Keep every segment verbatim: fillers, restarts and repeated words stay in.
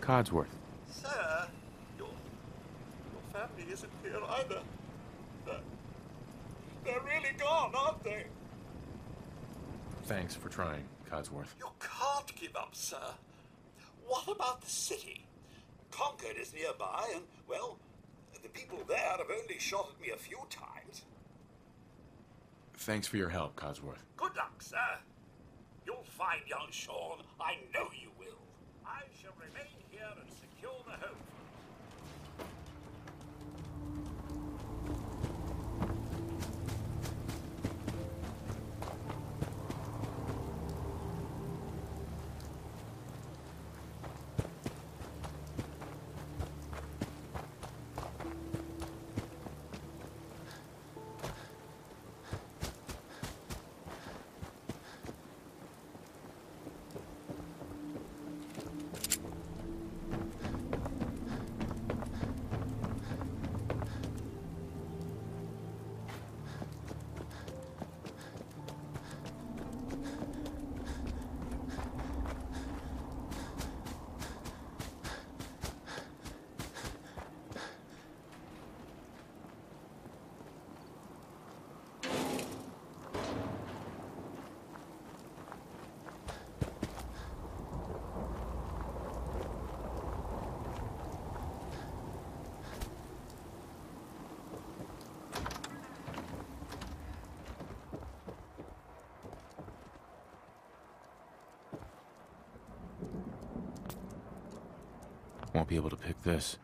Codsworth. Sir, your, your family isn't here either. They're, they're really gone, aren't they? Thanks for trying, Codsworth. You can't give up, sir. What about the city? Concord is nearby, and, well, the people there have only shot at me a few times. Thanks for your help, Codsworth. Good luck, sir. You'll find young Sean. I know you will. I shall remain here and secure the home. Won't be able to pick this.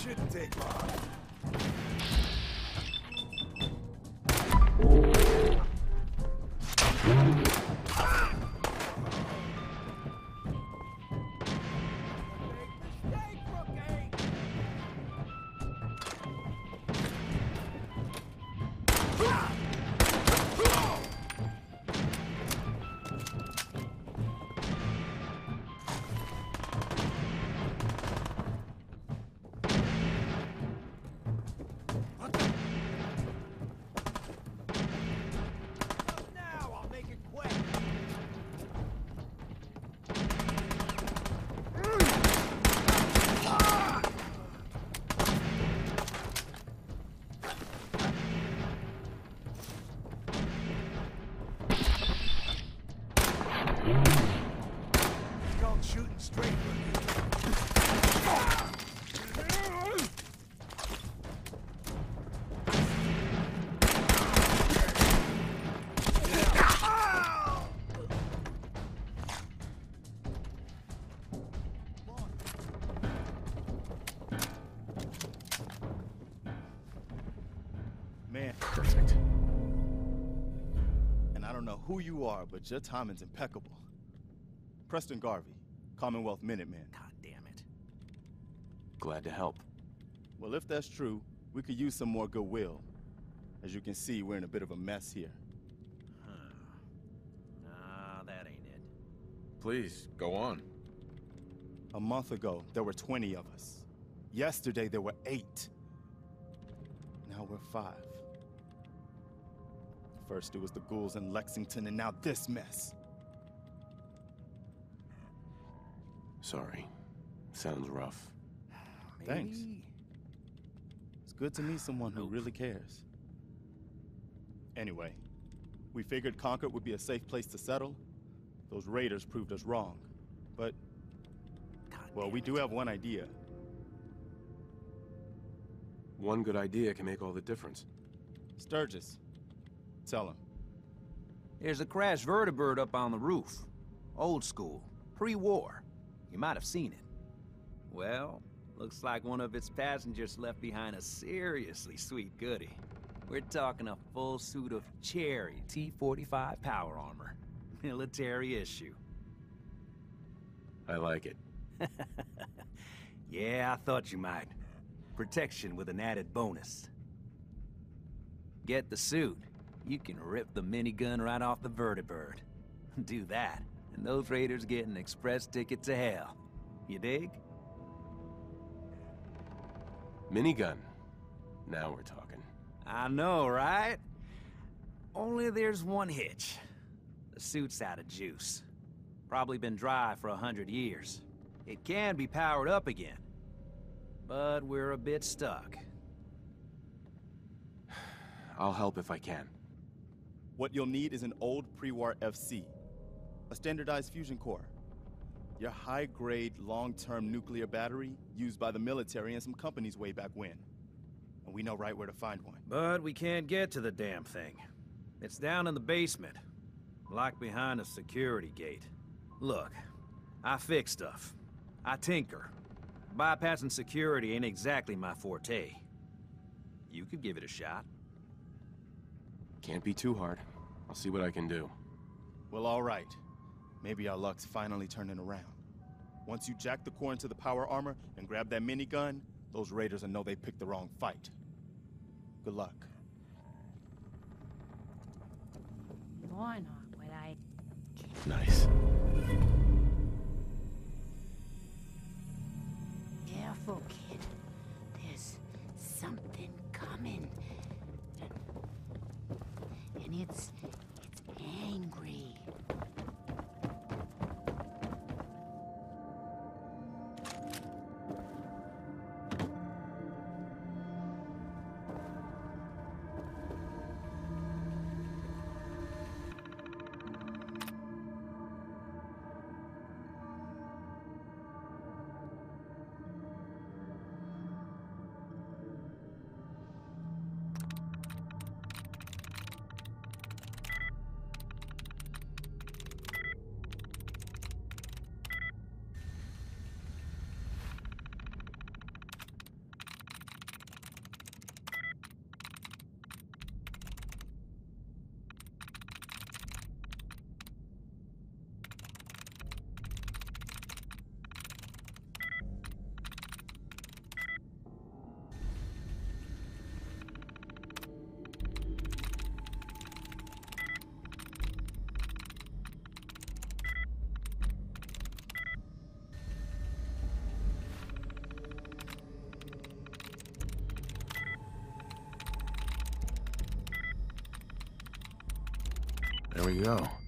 Shouldn't take long. Who you are, but your timing's impeccable. Preston Garvey, Commonwealth Minuteman. God damn it. Glad to help. Well, if that's true, we could use some more goodwill. As you can see, we're in a bit of a mess here. Huh. Nah, that ain't it. Please, go on. A month ago, there were twenty of us. Yesterday, there were eight. Now we're five. First it was the ghouls in Lexington, and now this mess. Sorry. Sounds rough. Maybe. Thanks. It's good to meet someone who really cares. Anyway, we figured Concord would be a safe place to settle. Those raiders proved us wrong. But, well, we do have one idea. One good idea can make all the difference. Sturgis. Tell him. There's a crashed vertibird up on the roof. Old school. Pre-war. You might have seen it. Well, looks like one of its passengers left behind a seriously sweet goodie. We're talking a full suit of cherry T forty-five power armor. Military issue. I like it. Yeah, I thought you might. Protection with an added bonus. Get the suit. You can rip the minigun right off the vertibird. Do that, and those raiders get an express ticket to hell. You dig? Minigun. Now we're talking. I know, right? Only there's one hitch. The suit's out of juice. Probably been dry for a hundred years. It can be powered up again. But we're a bit stuck. I'll help if I can. What you'll need is an old pre-war F C, a standardized fusion core, your high-grade, long-term nuclear battery used by the military and some companies way back when. And we know right where to find one. But we can't get to the damn thing. It's down in the basement, locked behind a security gate. Look, I fix stuff. I tinker. Bypassing security ain't exactly my forte. You could give it a shot. Can't be too hard. I'll see what I can do. Well, all right. Maybe our luck's finally turning around. Once you jack the core into the power armor and grab that minigun, those raiders will know they picked the wrong fight. Good luck. Why not would I... Nice. Careful, kid. There's something coming. And it's, it's angry. we go.